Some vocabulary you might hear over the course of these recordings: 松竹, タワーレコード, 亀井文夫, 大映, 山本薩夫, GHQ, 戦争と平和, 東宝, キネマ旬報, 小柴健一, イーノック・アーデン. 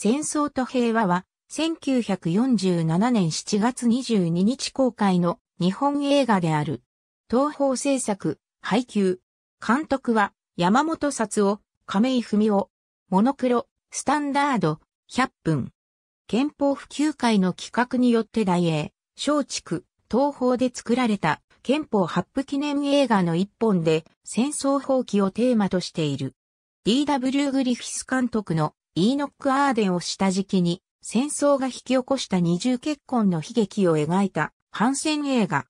戦争と平和は、1947年7月22日公開の日本映画である。東宝製作、配給。監督は、山本薩夫、亀井文夫。モノクロ、スタンダード、100分。憲法普及会の企画によって大映、松竹、東宝で作られた憲法発布記念映画の一本で戦争放棄をテーマとしている。D.W. グリフィス監督のイーノック・アーデンを下敷きに戦争が引き起こした二重結婚の悲劇を描いた反戦映画。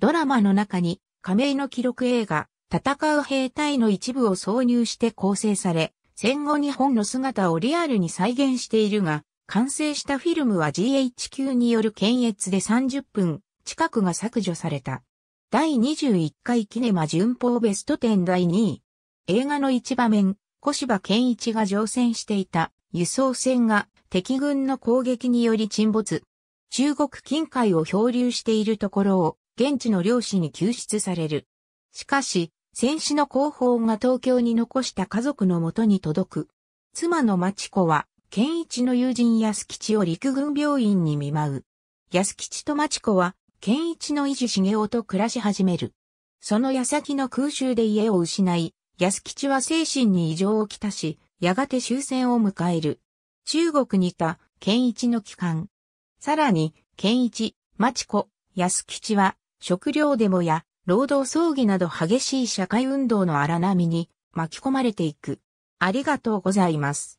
ドラマの中に亀井の記録映画戦う兵隊の一部を挿入して構成され、戦後日本の姿をリアルに再現しているが、完成したフィルムは GHQ による検閲で30分近くが削除された。第21回キネマ旬報ベスト10第2位。映画の一場面、小柴健一が乗船していた輸送船が敵軍の攻撃により沈没。中国近海を漂流しているところを現地の漁師に救出される。しかし、戦死の広報が東京に残した家族の元に届く。妻の町子は、健一の友人安吉を陸軍病院に見舞う。安吉と町子は、健一の伊地茂雄と暮らし始める。その矢先の空襲で家を失い、安吉は精神に異常をきたし、やがて終戦を迎える。中国にいた健一の帰還。さらに、健一、町子、安吉は、食料デモや、労働争議など激しい社会運動の荒波に巻き込まれていく。ありがとうございます。